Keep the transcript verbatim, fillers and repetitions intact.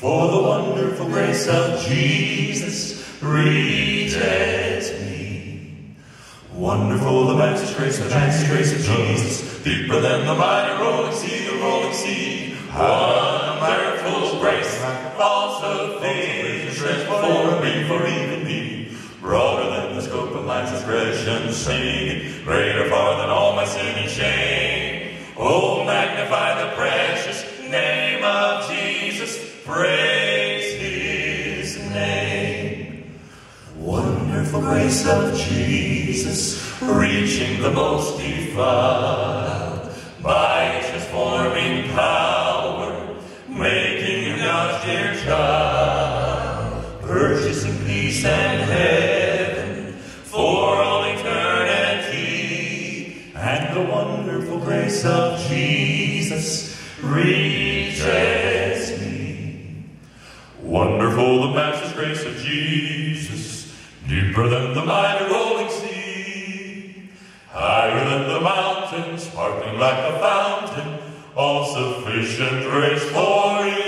for the wonderful grace of Jesus reaches me. Wonderful the vast grace, the vast grace of Jesus, deeper than the mighty rolling sea, the rolling sea. Wonderful grace, also things transformed me for even me. Broader than the scope of my transgression, singing, greater far than all my sin and shame. Oh, magnify the precious name of Jesus, praise his name. Wonderful grace of Jesus, reaching the most defiled by transforming power, making you God's dear child, purchasing peace and heaven for all eternity. And the wonderful grace of Jesus reaches me. Wonderful the matchless grace of Jesus, deeper than the mighty rolling sea, higher than the mountains, sparkling like a fountain, all sufficient grace for you.